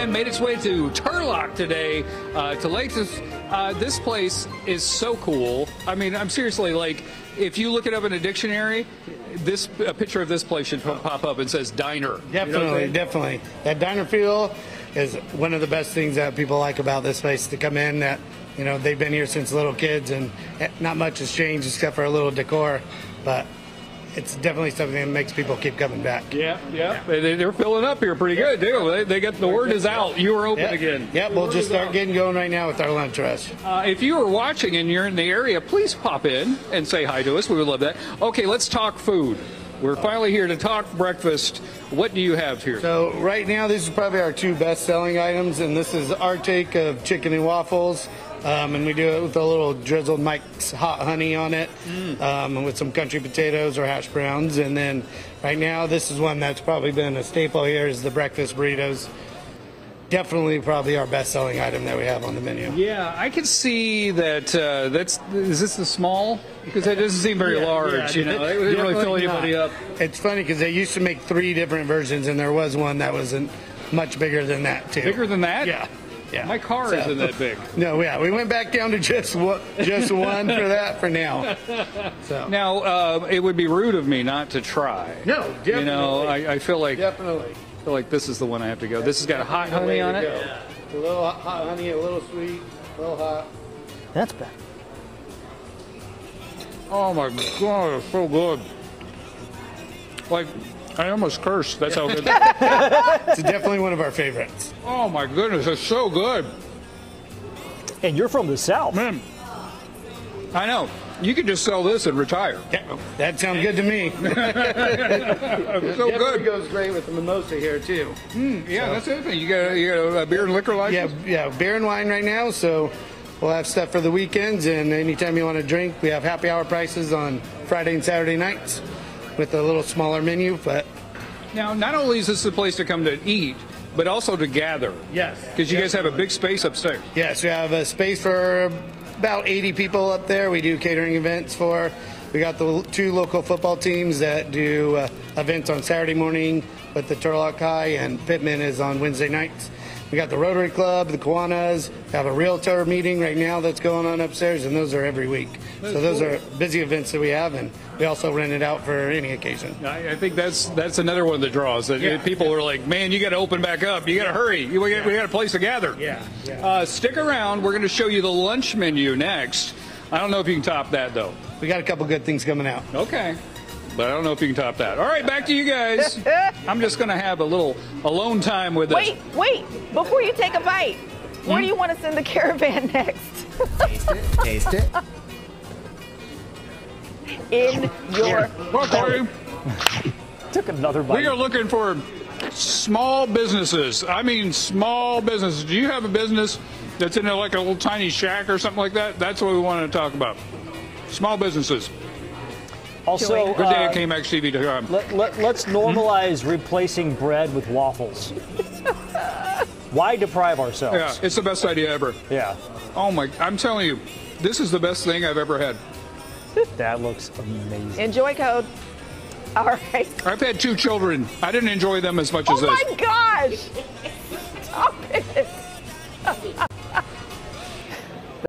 and made its way to Turlock today, to Lake. This place is so cool. I mean, I'm seriously, like, if you look it up in a dictionary, this a picture of this place should pop up and says diner. Definitely, you know, definitely. That diner feel is one of the best things that people like about this place to come in. That, you know, they've been here since little kids, and not much has changed except for a little decor, but it's definitely something that makes people keep coming back. Yeah. They're filling up here pretty good, too. They got the word is out. You are open again. Yep, we'll just start getting going right now with our lunch rush. If you are watching and you're in the area, please pop in and say hi to us. We would love that. Okay, let's talk food. We're finally here to talk breakfast. What do you have here? So right now, these are probably our two best-selling items, and this is our take of chicken and waffles. And we do it with a little drizzled Mike's hot honey on it, and with some country potatoes or hash browns. And then right now, this is one that's probably been a staple here, is the breakfast burritos. Definitely probably our best-selling item that we have on the menu. Yeah, I can see that. Is this the small? Because that doesn't seem very large. Yeah, you know, it didn't really fill anybody up. It's funny because they used to make three different versions, and there was one that wasn't much bigger than that, too. Bigger than that? Yeah. Yeah. My car isn't that big. No, yeah, we went back down to just one for that for now. So. Now, it would be rude of me not to try. No, definitely. You know, I feel like this is the one I have to go. This has got a hot honey on it. Yeah. A little hot honey, a little sweet, a little hot. That's bad. Oh my God, it's so good. Like, I almost cursed. That's how good that is. It's definitely one of our favorites. Oh my goodness, it's so good. And you're from the South. Man, I know. You could just sell this and retire. Yeah, that sounds good to me. So good. It goes great with the mimosa here, too. Yeah, so. That's the other thing. You got a beer and liquor license? Yeah, beer and wine right now, so we'll have stuff for the weekends, and anytime you want to drink, we have happy hour prices on Friday and Saturday nights, with a little smaller menu. But now, not only is this the place to come to eat, but also to gather. Yes. Because you guys have a big space upstairs. Yes, we have a space for about 80 people up there. We do catering events for. We got the two local football teams that do events on Saturday morning with the Turlock High, and Pittman is on Wednesday nights. We got the Rotary Club, the Kiwanis, have a realtor meeting right now that's going on upstairs, and those are every week. So those are busy events that we have, and we also rent it out for any occasion. I think that's another one of the draws. That people are like, man, you got to open back up. You got to hurry. We got a place to gather. Yeah. Stick around. We're going to show you the lunch menu next. I don't know if you can top that, though. We got a couple good things coming out. Okay. But I don't know if you can top that. All right, back to you guys. I'm just going to have a little alone time with this. Wait. Before you take a bite, where do you want to send the caravan next? Taste it. In your belly. Took another bite. We are looking for small businesses. I mean, small businesses. Do you have a business that's in like a little tiny shack or something like that? That's what we wanted to talk about. Small businesses. Also, good day at KMXTV.com. Let's normalize replacing bread with waffles. Why deprive ourselves? Yeah, it's the best idea ever. Yeah. Oh my! I'm telling you, this is the best thing I've ever had. That looks amazing. Enjoy code. All right. I've had two children. I didn't enjoy them as much as this. Oh my gosh! Stop it.